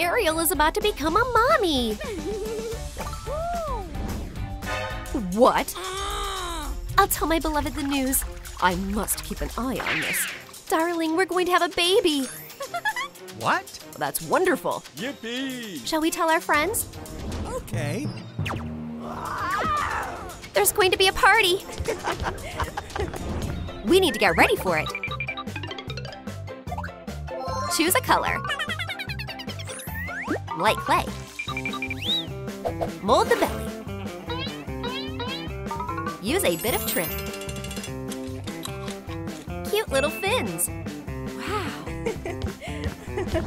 Ariel is about to become a mommy! What? I'll tell my beloved the news. I must keep an eye on this. Darling, we're going to have a baby! What? Well, that's wonderful! Yippee! Shall we tell our friends? Okay. There's going to be a party! We need to get ready for it! Choose a color. Light clay. Mold the belly. Use a bit of trim. Cute little fins. Wow.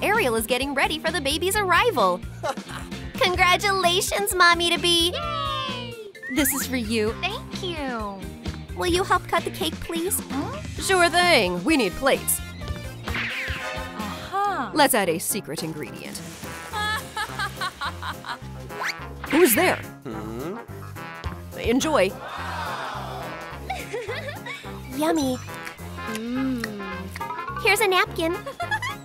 Ariel is getting ready for the baby's arrival. Congratulations, mommy-to-be. Yay! This is for you. Thank you. Will you help cut the cake, please? Huh? Sure thing. We need plates. Let's add a secret ingredient. Who's there? Hmm? Enjoy. Yummy. Mm. Here's a napkin.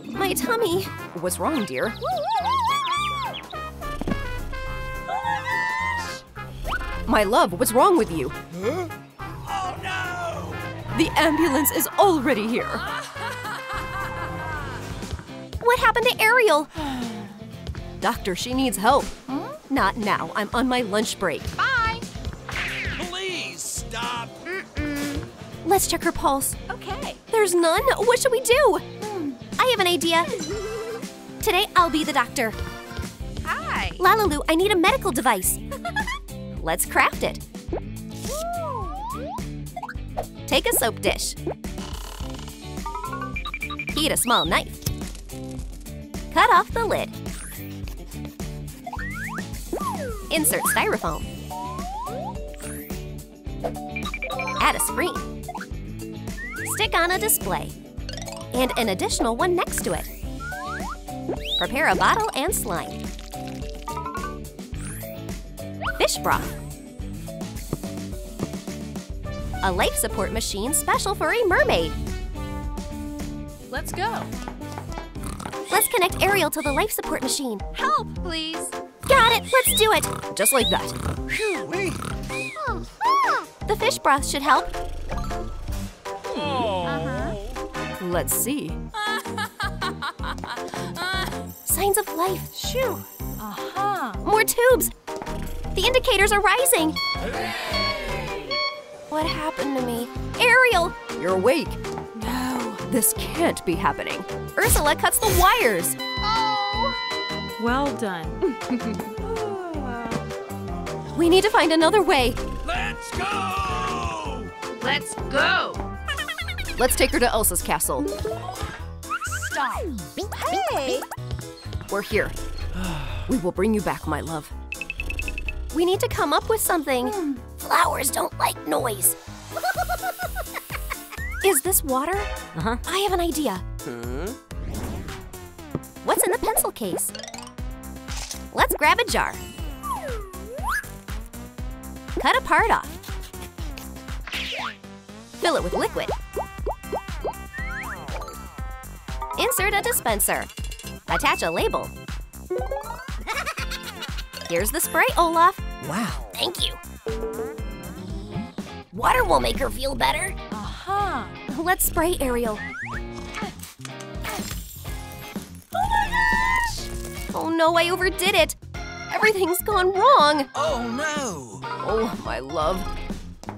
My tummy. What's wrong, dear? Oh my gosh! My love, what's wrong with you? Huh? Oh no! The ambulance is already here. What happened to Ariel? Doctor, she needs help. Huh? Not now. I'm on my lunch break. Bye. Please stop. Mm-mm. Let's check her pulse. Okay. There's none. What should we do? Mm. I have an idea. Today, I'll be the doctor. Hi. LaLiLu, I need a medical device. Let's craft it. Take a soap dish. Heat a small knife. Cut off the lid. Insert styrofoam. Add a screen. Stick on a display. And an additional one next to it. Prepare a bottle and slime. Fish broth. A life support machine special for a mermaid. Let's go. Let's connect Ariel to the life support machine. Help, please. Got it. Let's do it. Just like that. The fish broth should help. Uh-huh. Let's see. Signs of life. Shoo. Uh-huh. More tubes. The indicators are rising. Hooray! What happened to me? Ariel! You're awake. This can't be happening. Ursula cuts the wires. Oh! Well done. We need to find another way. Let's go! Let's go! Let's take her to Elsa's castle. Stop. Hey! We're here. We will bring you back, my love. We need to come up with something. Flowers don't like noise. Is this water? Uh-huh. I have an idea. Hmm? What's in the pencil case? Let's grab a jar. Cut a part off. Fill it with liquid. Insert a dispenser. Attach a label. Here's the spray, Olaf. Wow. Thank you. Water will make her feel better. Let's spray Ariel. Oh my gosh! Oh no, I overdid it. Everything's gone wrong. Oh no! Oh, my love.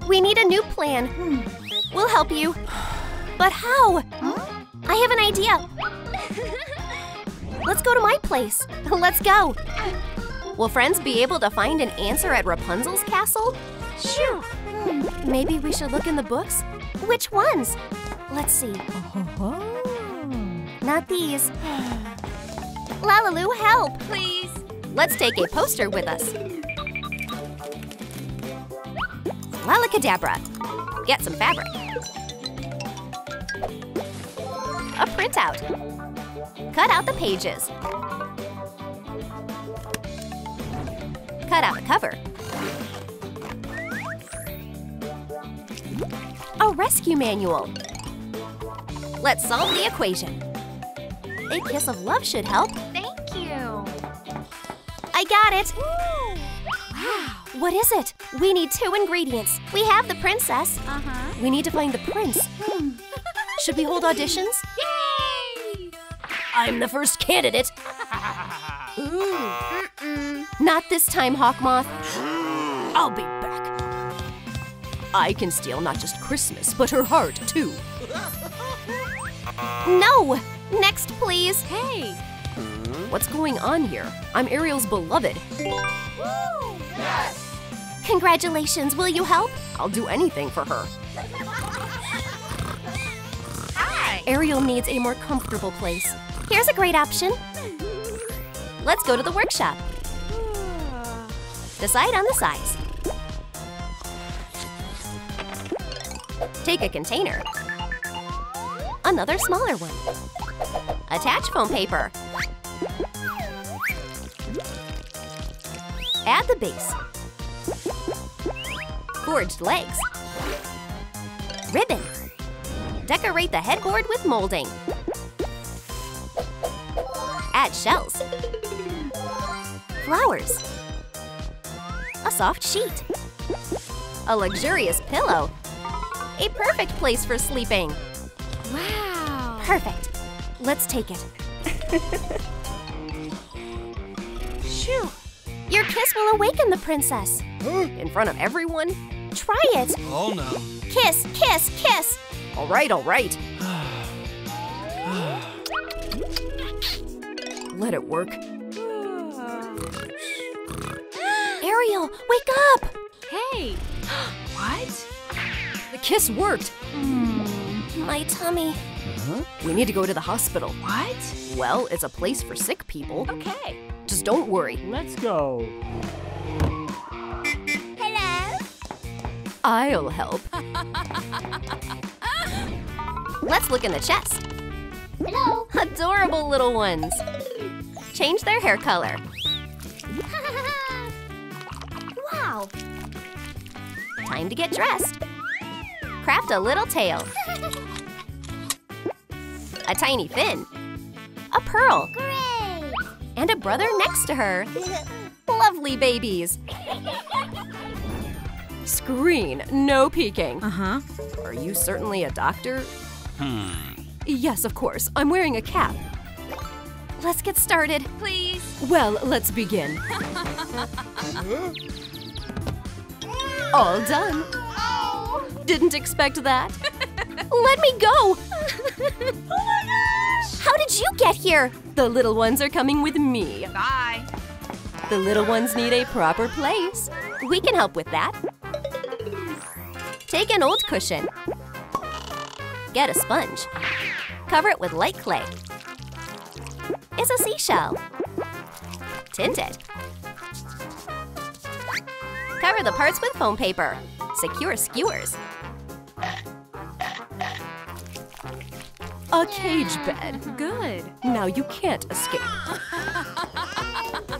We need a new plan. We'll help you. But how? Huh? I have an idea. Let's go to my place. Let's go. Will friends be able to find an answer at Rapunzel's castle? Sure. Maybe we should look in the books? Which ones? Let's see. Not these. LaLiLu, help! Please! Let's take a poster with us. Lalacadabra. Get some fabric. A printout. Cut out the pages. Cut out the cover. A rescue manual. Let's solve the equation. A kiss of love should help. Thank you. I got it. Ooh. Wow. What is it? We need 2 ingredients. We have the princess. Uh-huh. We need to find the prince. Should we hold auditions? Yay! I'm the first candidate. Not this time, Hawk Moth. I'll be back. I can steal not just Christmas, but her heart, too. No! Next, please. Hey! What's going on here? I'm Ariel's beloved. Woo! Yes! Congratulations, will you help? I'll do anything for her. Hi! Ariel needs a more comfortable place. Here's a great option. Let's go to the workshop. Decide on the size. Take a container. Another smaller one. Attach foam paper. Add the base. Forged legs. Ribbon. Decorate the headboard with molding. Add shells. Flowers. A soft sheet. A luxurious pillow. A perfect place for sleeping. Wow. Perfect. Let's take it. Shoo. Your kiss will awaken the princess. In front of everyone? Try it. Oh, no. Kiss, kiss, kiss. All right, all right. Let it work. Ariel, wake up. Hey. What? The kiss worked. My tummy. Huh? We need to go to the hospital. What? Well, it's a place for sick people. Okay. Just don't worry. Let's go. Hello? I'll help. Let's look in the chest. Hello. Adorable little ones. Change their hair color. Wow. Time to get dressed. Craft a little tail. A tiny fin. A pearl. Great. And a brother next to her. Lovely babies. Screen, no peeking. Uh-huh. Are you certainly a doctor? Yes, of course. I'm wearing a cap. Let's get started. Please. Well, let's begin. All done. Didn't expect that. Let me go! Oh my gosh! How did you get here? The little ones are coming with me. Bye. The little ones need a proper place. We can help with that. Take an old cushion. Get a sponge. Cover it with light clay. It's a seashell. Tint it. Cover the parts with foam paper. Secure skewers. A cage bed. Good. Now you can't escape.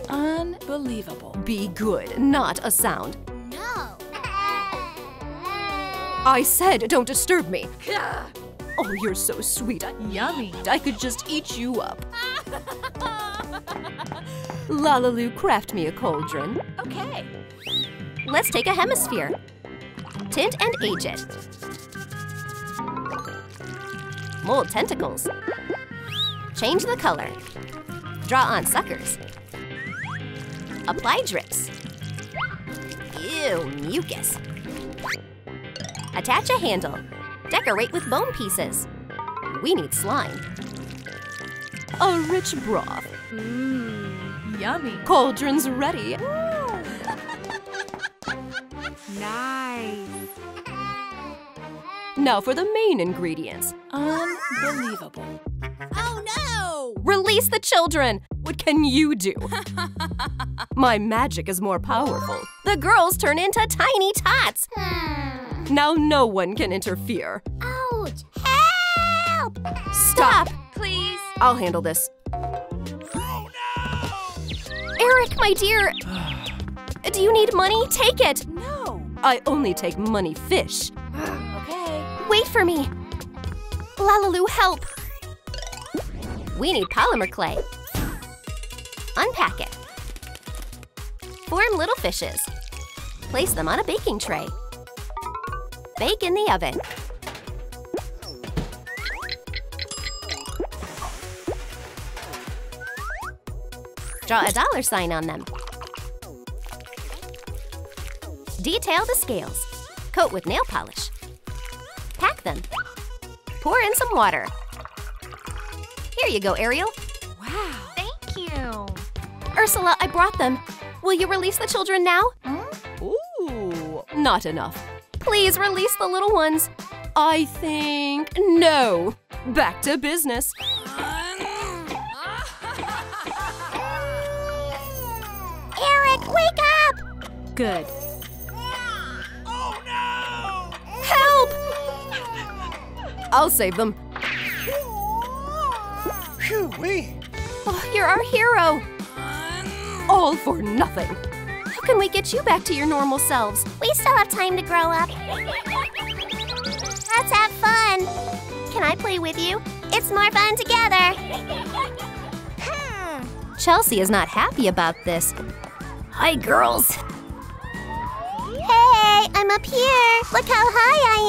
Unbelievable. Be good, not a sound. No. I said don't disturb me. Oh, you're so sweet. Yummy. I could just eat you up. LaLiLu, craft me a cauldron. Okay. Let's take a hemisphere. Tint and age it. Mold tentacles. Change the color. Draw on suckers. Apply drips. Ew, mucus. Attach a handle. Decorate with bone pieces. We need slime. A rich broth. Mmm, yummy. Cauldron's ready. Nice. Now for the main ingredients. Unbelievable. Oh no! Release the children! What can you do? My magic is more powerful. The girls turn into tiny tots. Now no one can interfere. Ouch! Help! Stop! Please! I'll handle this. Oh no! Eric, my dear! Do you need money? Take it! No! I only take money fish. Okay. Wait for me. LaLiLu, help. We need polymer clay. Unpack it. Form little fishes. Place them on a baking tray. Bake in the oven. Draw a $sign on them. Detail the scales. Coat with nail polish. Pack them. Pour in some water. Here you go, Ariel. Wow. Thank you. Ursula, I brought them. Will you release the children now? Hmm? Ooh, not enough. Please release the little ones. I think no. Back to business. Eric, wake up! Good. Oh no! Help! I'll save them. Phew-wee. Oh, you're our hero. All for nothing. How can we get you back to your normal selves? We still have time to grow up. Let's have fun. Can I play with you? It's more fun together. Chelsea is not happy about this. Hi, girls. Hey, I'm up here. Look how high I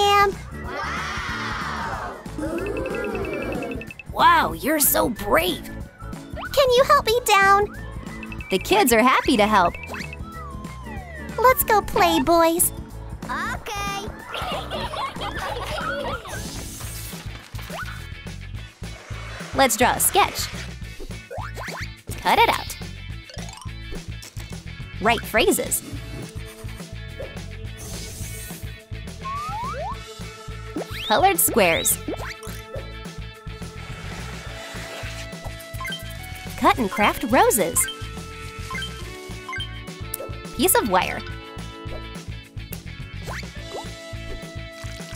am. Wow. Wow, you're so brave. Can you help me down? The kids are happy to help. Let's go play, boys. Okay. Let's draw a sketch. Cut it out. Write phrases. Colored squares. Cut and craft roses. Piece of wire.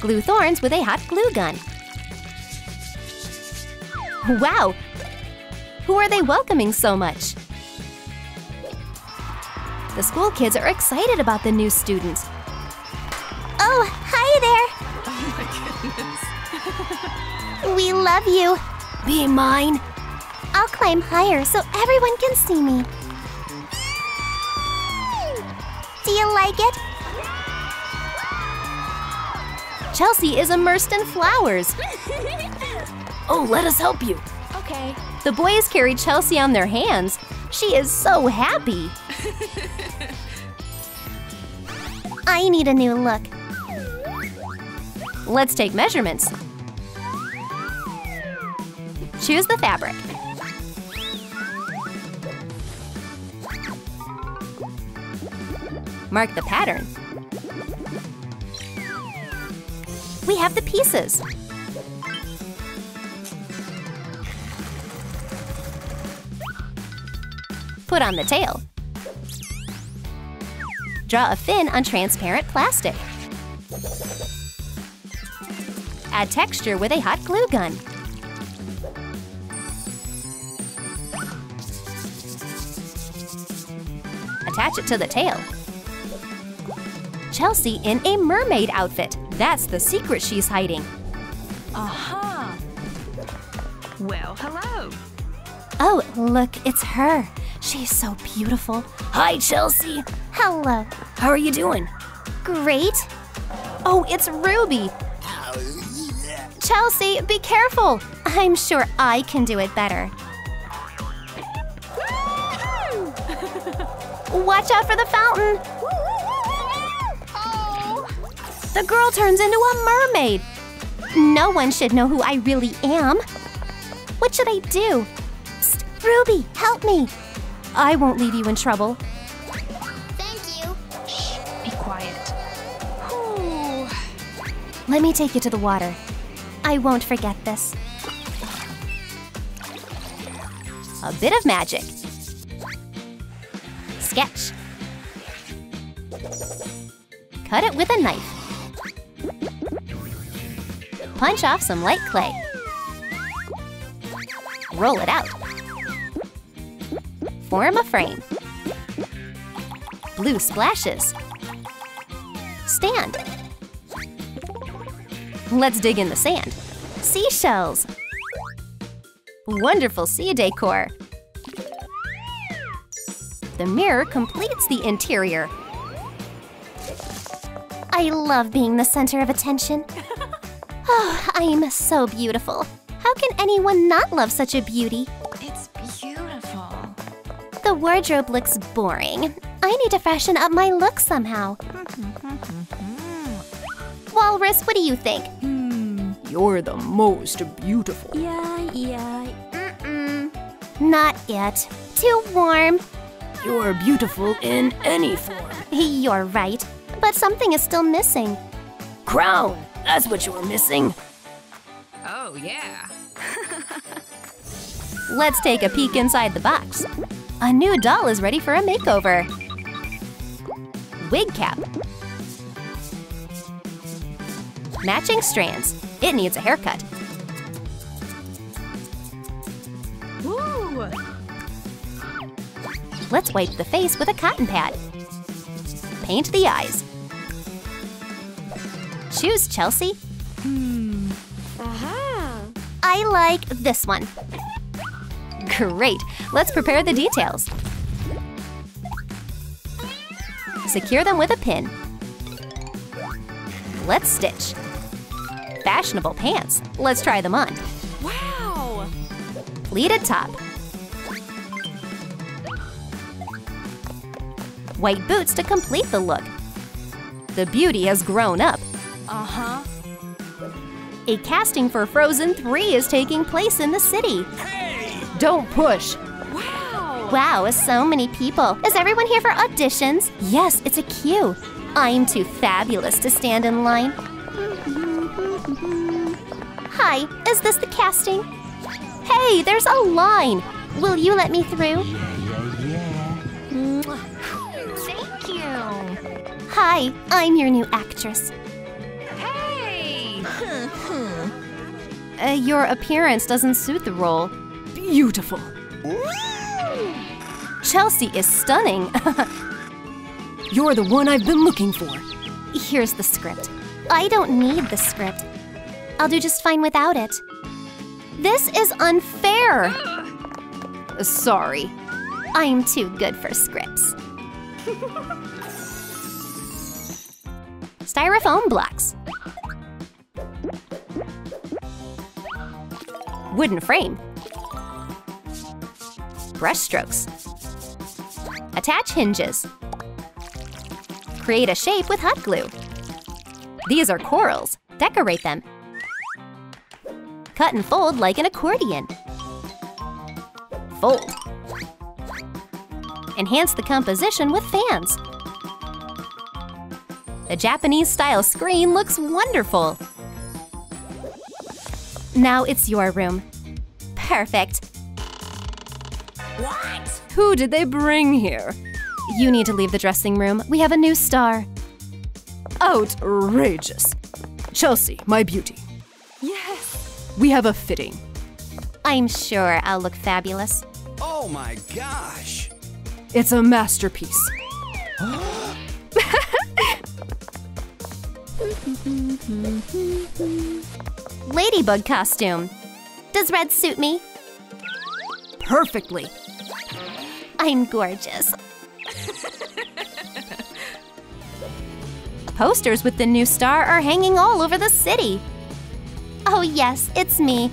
Glue thorns with a hot glue gun. Wow! Who are they welcoming so much? The school kids are excited about the new students. Oh, hi there! Oh my goodness. We love you. Be mine. I'll climb higher so everyone can see me. Do you like it? Chelsea is immersed in flowers. Oh, let us help you. Okay. The boys carry Chelsea on their hands. She is so happy. I need a new look. Let's take measurements. Choose the fabric. Mark the pattern. We have the pieces. Put on the tail. Draw a fin on transparent plastic. Add texture with a hot glue gun. Attach it to the tail. Chelsea in a mermaid outfit. That's the secret she's hiding. Aha! Uh-huh. Well, hello. Oh, look, it's her. She's so beautiful. Hi, Chelsea. Hello. How are you doing? Great. Oh, it's Ruby. Chelsea, be careful. I'm sure I can do it better. Watch out for the fountain. The girl turns into a mermaid. No one should know who I really am. What should I do? Psst, Ruby, help me. I won't leave you in trouble. Thank you. Shh, be quiet. Ooh. Let me take you to the water. I won't forget this. A bit of magic. Sketch. Cut it with a knife. Punch off some light clay. Roll it out. Form a frame. Blue splashes. Stand. Let's dig in the sand. Seashells. Wonderful sea decor! The mirror completes the interior. I love being the center of attention. Oh, I am so beautiful. How can anyone not love such a beauty? It's beautiful. The wardrobe looks boring. I need to freshen up my look somehow. Walrus, what do you think? You're the most beautiful. Not yet. Too warm. You're beautiful in any form. You're right. But something is still missing. Crown! That's what you were missing. Oh, yeah. Let's take a peek inside the box. A new doll is ready for a makeover. Wig cap. Matching strands. It needs a haircut. Ooh. Let's wipe the face with a cotton pad. Paint the eyes. Choose, Chelsea. I like this one. Great, let's prepare the details. Secure them with a pin. Let's stitch. Fashionable pants, let's try them on. Wow! Pleated top. White boots to complete the look. The beauty has grown up. A casting for Frozen 3 is taking place in the city. Hey! Don't push! Wow! Wow, so many people. Is everyone here for auditions? Yes, it's a queue. I'm too fabulous to stand in line. Hi, is this the casting? Hey, there's a line. Will you let me through? Thank you. Hi, I'm your new actress. Your appearance doesn't suit the role. Beautiful. Ooh. Chelsea is stunning. You're the one I've been looking for. Here's the script. I don't need the script. I'll do just fine without it. This is unfair. Sorry. I'm too good for scripts. Styrofoam blocks. Wooden frame. Brush strokes. Attach hinges. Create a shape with hot glue. These are corals. Decorate them. Cut and fold like an accordion. Fold. Enhance the composition with fans. The Japanese-style screen looks wonderful. Now it's your room. Perfect. What? Who did they bring here? You need to leave the dressing room. We have a new star. Outrageous. Chelsea, my beauty. Yes. We have a fitting. I'm sure I'll look fabulous. Oh my gosh. It's a masterpiece. Ladybug costume. Does red suit me? Perfectly. I'm gorgeous. Posters with the new star are hanging all over the city. Oh yes, it's me.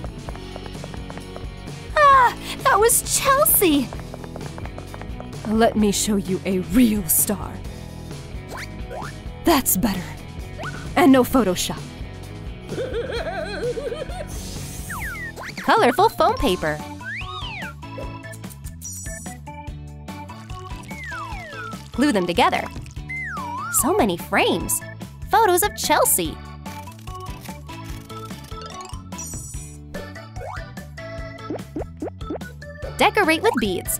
Ah, that was Chelsea. Let me show you a real star. That's better. And no Photoshop. Colorful foam paper. Glue them together. So many frames. Photos of Chelsea. Decorate with beads.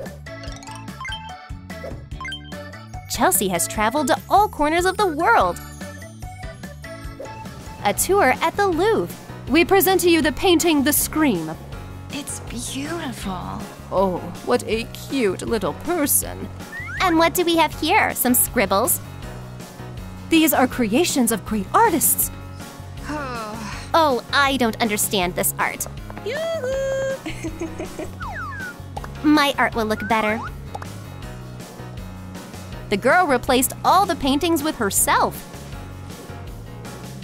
Chelsea has traveled to all corners of the world. A tour at the Louvre. We present to you the painting, The Scream. It's beautiful. Oh, what a cute little person. And what do we have here? Some scribbles? These are creations of great artists. Oh, I don't understand this art. Yoo-hoo. My art will look better. The girl replaced all the paintings with herself.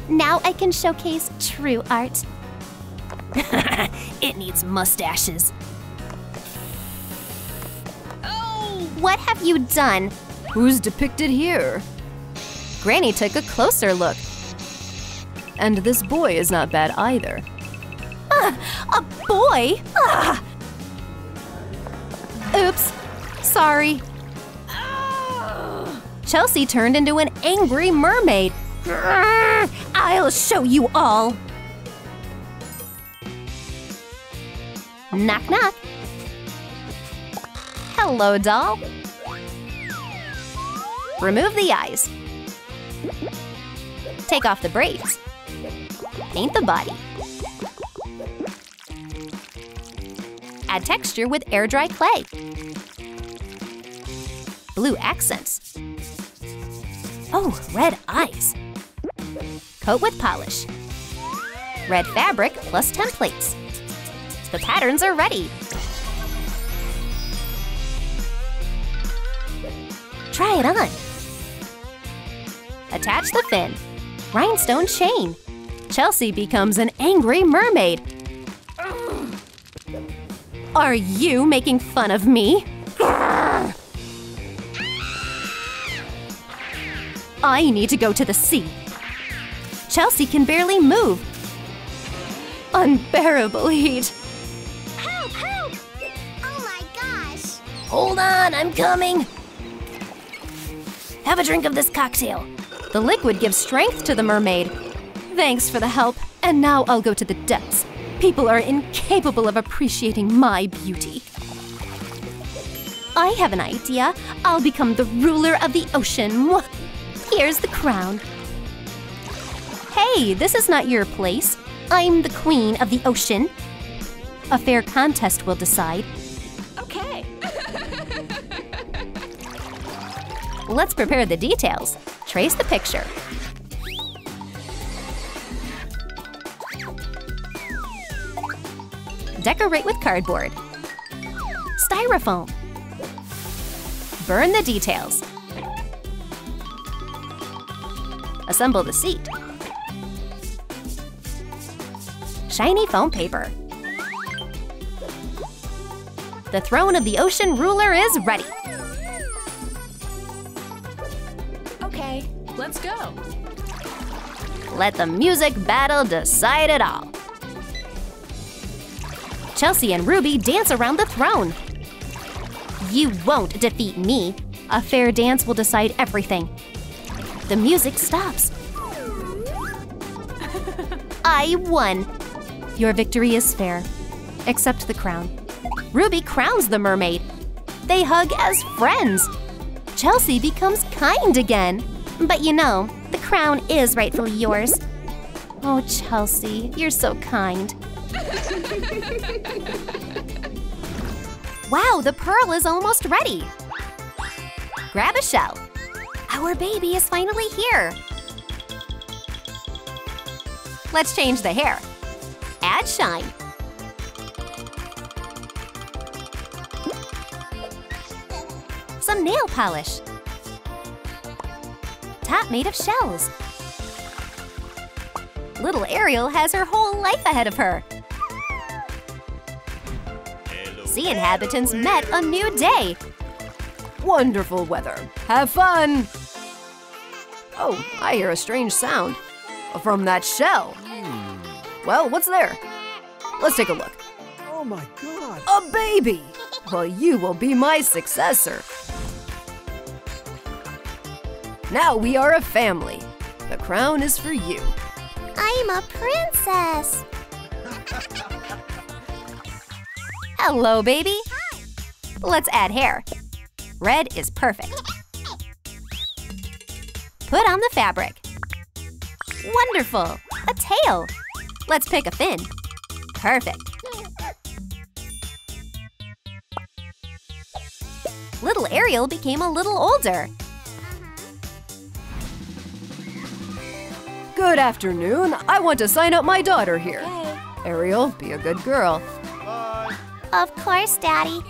Now I can showcase true art. It needs mustaches. Oh! What have you done? Who's depicted here? Granny took a closer look. And this boy is not bad either. A boy? Oops, sorry. Chelsea turned into an angry mermaid. I'll show you all. Knock, knock. Hello, doll. Remove the eyes. Take off the braids. Paint the body. Add texture with air-dry clay. Blue accents. Oh, red eyes. Coat with polish. Red fabric plus templates. The patterns are ready. Try it on. Attach the fin. Rhinestone chain. Chelsea becomes an angry mermaid. Are you making fun of me? I need to go to the sea. Chelsea can barely move. Unbearable heat. Help, help! Oh my gosh! Hold on, I'm coming. Have a drink of this cocktail. The liquid gives strength to the mermaid. Thanks for the help, and now I'll go to the depths. People are incapable of appreciating my beauty. I have an idea. I'll become the ruler of the ocean. Here's the crown. Hey, this is not your place. I'm the queen of the ocean. A fair contest will decide. Okay. Let's prepare the details. Trace the picture. Decorate with cardboard. Styrofoam. Burn the details. Assemble the seat. Shiny foam paper. The throne of the ocean ruler is ready. Okay, let's go. Let the music battle decide it all. Chelsea and Ruby dance around the throne. You won't defeat me. A fair dance will decide everything. The music stops. I won. Your victory is fair. Accept the crown. Ruby crowns the mermaid. They hug as friends. Chelsea becomes kind again. But you know, the crown is rightfully yours. Oh, Chelsea, you're so kind. Wow, the pearl is almost ready. Grab a shell. Our baby is finally here. Let's change the hair. Add shine. Some nail polish. Top made of shells. Little Ariel has her whole life ahead of her. Sea inhabitants met a new day. Wonderful weather. Have fun. Oh, I hear a strange sound. From that shell. Well, what's there? Let's take a look. Oh my god. A baby! Well, you will be my successor. Now we are a family. The crown is for you. I'm a princess. Hello, baby. Hi. Let's add hair. Red is perfect. Put on the fabric. Wonderful! A tail! Let's pick a fin. Perfect! Little Ariel became a little older. Good afternoon. I want to sign up my daughter here. Ariel, be a good girl. Bye. Of course, Daddy.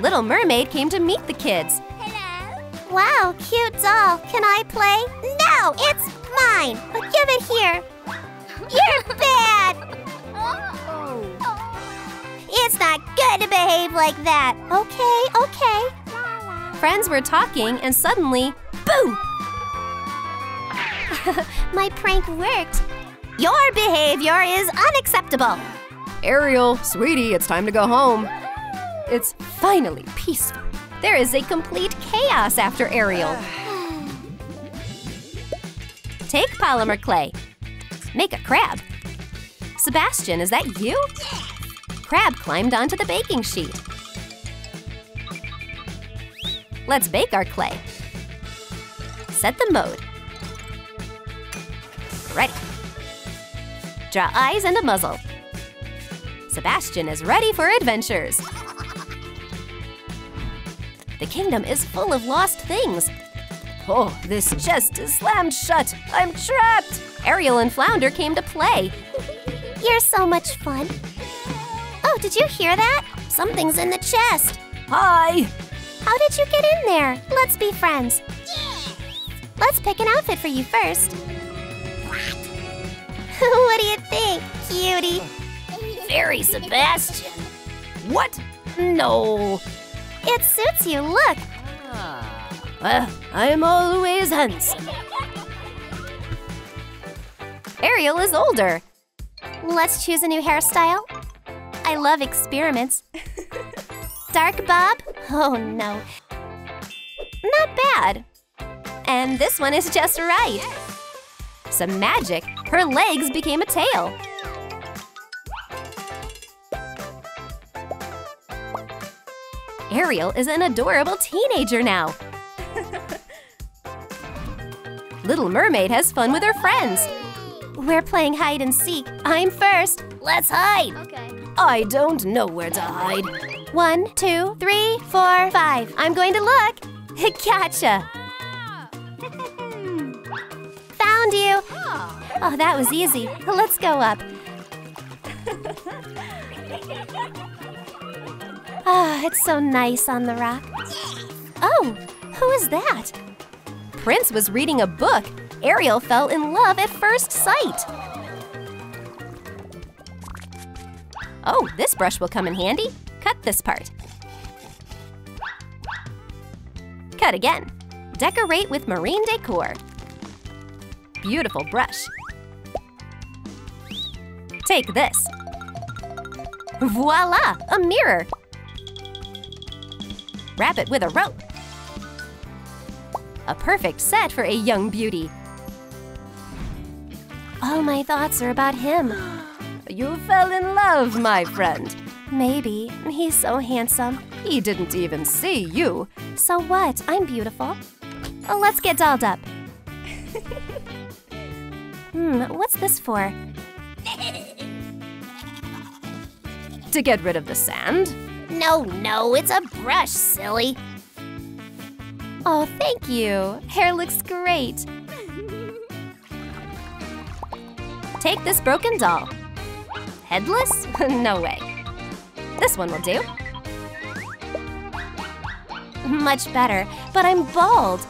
Little Mermaid came to meet the kids. Hello. Wow, cute doll. Can I play? No, it's mine. Give it here. You're bad. It's not good to behave like that. Okay, okay. Friends were talking and suddenly, boom! My prank worked. Your behavior is unacceptable. Ariel, sweetie, it's time to go home. It's finally peaceful. There is a complete chaos after Ariel. Take polymer clay. Make a crab. Sebastian, is that you? Crab climbed onto the baking sheet. Let's bake our clay. Set the mode. Ready. Draw eyes and a muzzle. Sebastian is ready for adventures. The kingdom is full of lost things. Oh, this chest is slammed shut. I'm trapped. Ariel and Flounder came to play. You're so much fun. Oh, did you hear that? Something's in the chest. Hi. How did you get in there? Let's be friends. Yes. Let's pick an outfit for you first. What? What do you think, cutie? Very Sebastian. What? No. It suits you, look. Well, I'm always handsome. Ariel is older. Let's choose a new hairstyle. I love experiments. Dark bob? Oh no. Not bad. And this one is just right. Some magic. Her legs became a tail. Ariel is an adorable teenager now. Little Mermaid has fun with her friends. We're playing hide and seek. I'm first. Let's hide. Okay. I don't know where to hide. 1, 2, 3, 4, 5. I'm going to look. Gotcha. Found you. Oh, that was easy. Let's go up. Ah, oh, it's so nice on the rock. Oh, who is that? Prince was reading a book. Ariel fell in love at first sight. Oh, this brush will come in handy. Cut this part. Cut again. Decorate with marine decor. Beautiful brush. Take this. Voila, a mirror. Wrap it with a rope. A perfect set for a young beauty. All my thoughts are about him. You fell in love, my friend. Maybe. He's so handsome. He didn't even see you. So what? I'm beautiful. Oh, let's get dolled up. What's this for? To get rid of the sand? No, no, it's a brush, silly. Oh, thank you. Hair looks great. Take this broken doll. Headless? No way. This one will do. Much better, but I'm bald.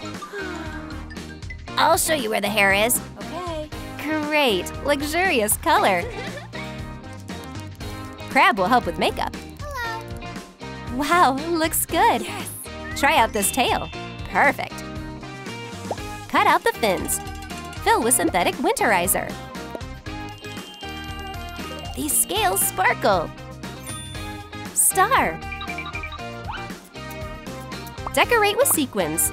I'll show you where the hair is. Okay. Great, luxurious color. Crab will help with makeup. Hello. Wow, looks good. Yes. Try out this tail. Perfect. Cut out the fins. Fill with synthetic winterizer. These scales sparkle. Star. Decorate with sequins.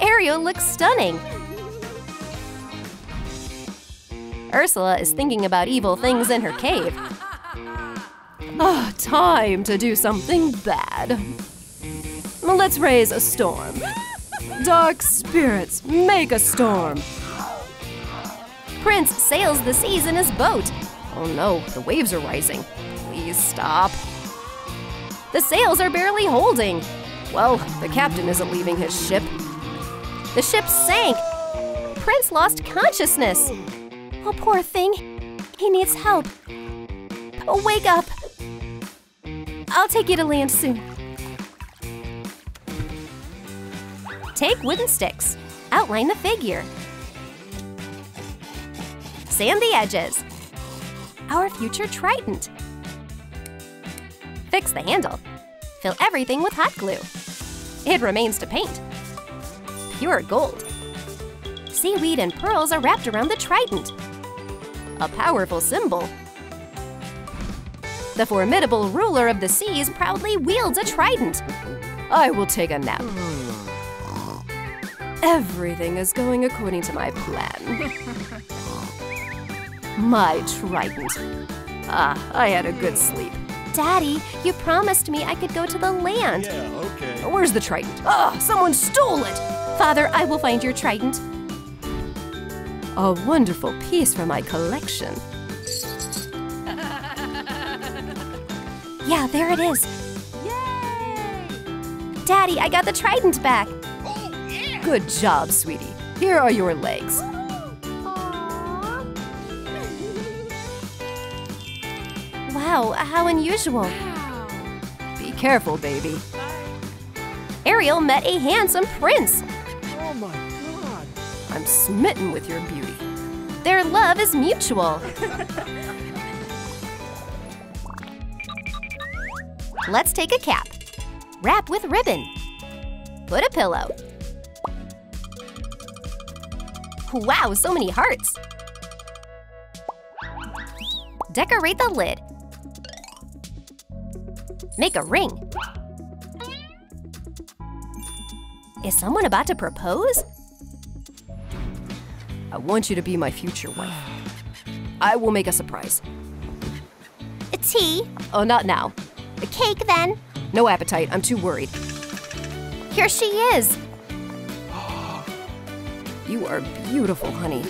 Ariel looks stunning. Ursula is thinking about evil things in her cave. Oh, time to do something bad. Let's raise a storm. Dark spirits, make a storm. Prince sails the seas in his boat. Oh no, the waves are rising. Please stop. The sails are barely holding. Well, the captain isn't leaving his ship. The ship sank. Prince lost consciousness. Oh, poor thing. He needs help. Oh, wake up. I'll take you to land soon. Take wooden sticks. Outline the figure. Sand the edges. Our future trident. Fix the handle. Fill everything with hot glue. It remains to paint. Pure gold. Seaweed and pearls are wrapped around the trident. A powerful symbol. The formidable ruler of the seas proudly wields a trident. I will take a nap. Everything is going according to my plan. My trident. I had a good sleep. Daddy, you promised me I could go to the land. Yeah, okay. Where's the trident? Someone stole it! Father, I will find your trident. A wonderful piece for my collection. Yeah, there it is. Yay! Daddy, I got the trident back. Oh, yeah. Good job, sweetie. Here are your legs. Wow, how unusual. Wow. Be careful, baby. Ariel met a handsome prince. Oh my God. I'm smitten with your beauty. Their love is mutual. Let's take a cap. Wrap with ribbon. Put a pillow. Wow, so many hearts. Decorate the lid. Make a ring. Is someone about to propose? I want you to be my future wife. I will make a surprise. A tea? Oh, not now. A cake, then? No appetite. I'm too worried. Here she is. You are beautiful, honey.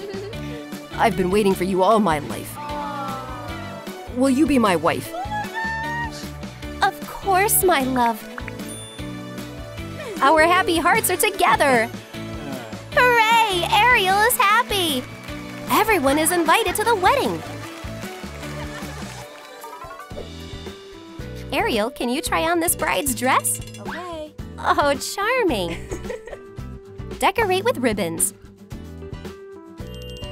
I've been waiting for you all my life. Will you be my wife? Of course, my love. Our happy hearts are together. Hooray! Ariel is happy. Everyone is invited to the wedding. Ariel, can you try on this bride's dress? Okay. Oh, charming. Decorate with ribbons.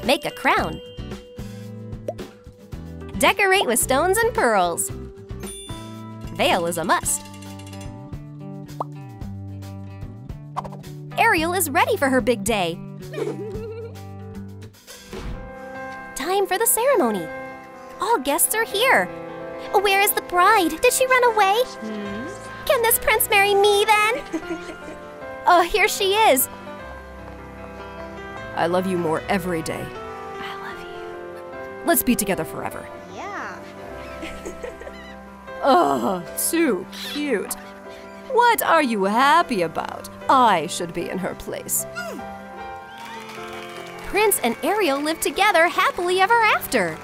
Make a crown. Decorate with stones and pearls. Veil is a must. Ariel is ready for her big day. Time for the ceremony. All guests are here. Where is the bride? Did she run away? Can this prince marry me then? Oh, here she is. I love you more every day. I love you. Let's be together forever. Yeah. Oh, too cute. What are you happy about? I should be in her place. Prince and Ariel live together happily ever after.